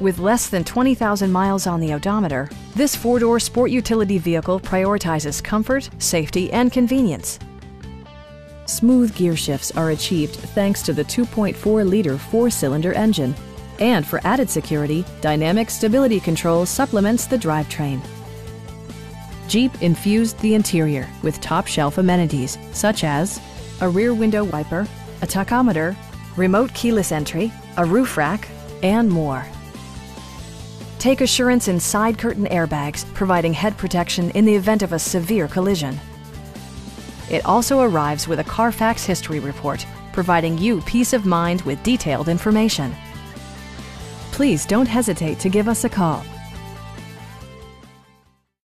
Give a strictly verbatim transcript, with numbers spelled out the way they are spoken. With less than twenty thousand miles on the odometer, this four-door sport utility vehicle prioritizes comfort, safety, and convenience. Smooth gear shifts are achieved thanks to the two point four liter four-cylinder engine. And for added security, dynamic stability control supplements the drivetrain. Jeep infused the interior with top-shelf amenities such as a rear window wiper, a tachometer, remote keyless entry, a roof rack, and more. Take assurance in side curtain airbags, providing head protection in the event of a severe collision. It also arrives with a Carfax history report, providing you peace of mind with detailed information. Please don't hesitate to give us a call.